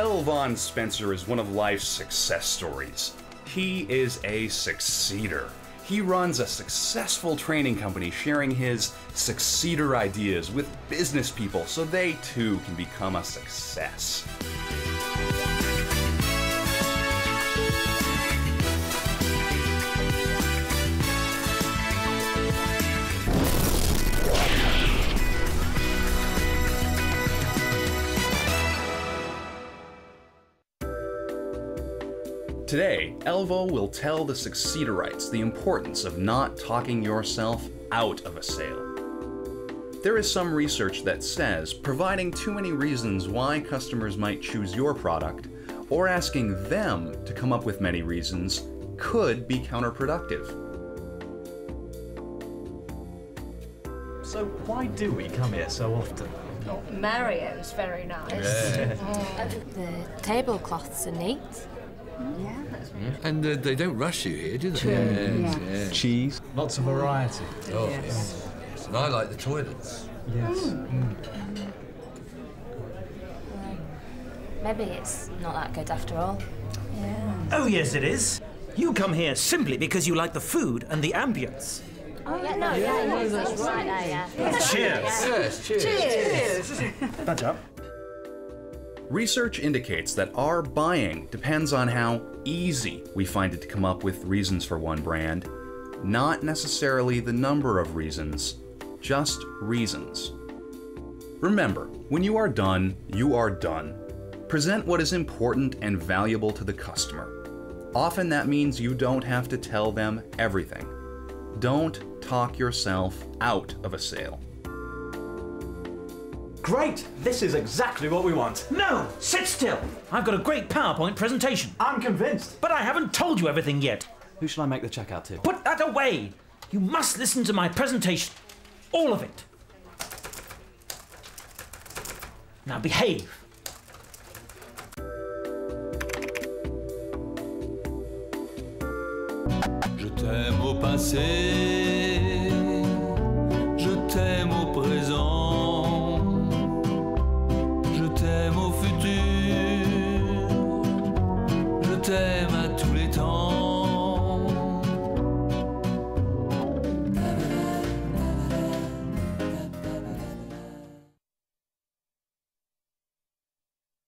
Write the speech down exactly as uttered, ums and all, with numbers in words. L. Vaughan Spencer is one of life's success stories. He is a succeeder. He runs a successful training company sharing his succeeder ideas with business people so they too can become a success. Today, Elvo will tell the Succeedorites the importance of not talking yourself out of a sale. There is some research that says providing too many reasons why customers might choose your product, or asking them to come up with many reasons, could be counterproductive. So why do we come here so often? Oh. Mario's very nice. Yeah. Mm. The tablecloths are neat. Yeah, that's really yeah. And uh, they don't rush you here, do they? Cheese. Yeah. Yeah. Cheese. Lots of variety. Oh, yes. Yes. And I like the toilets. Yes. Mm. Mm. Well, maybe it's not that good after all. Yeah. Oh, yes, it is. You come here simply because you like the food and the ambience. Oh, yeah, no, yeah, yeah, no, yeah, that's, that's right. right. Yeah. Yeah. Cheers. Cheers. Cheers. Cheers. Cheers. Badge up. Research indicates that our buying depends on how easy we find it to come up with reasons for one brand, not necessarily the number of reasons, just reasons. Remember, when you are done, you are done. Present what is important and valuable to the customer. Often that means you don't have to tell them everything. Don't talk yourself out of a sale. Great! This is exactly what we want. No! Sit still! I've got a great PowerPoint presentation. I'm convinced. But I haven't told you everything yet. Who shall I make the checkout to? Put that away! You must listen to my presentation. All of it. Now behave. Je t'aime au passé. Je t'aime au présent. Je t'aime au futur, je t'aime.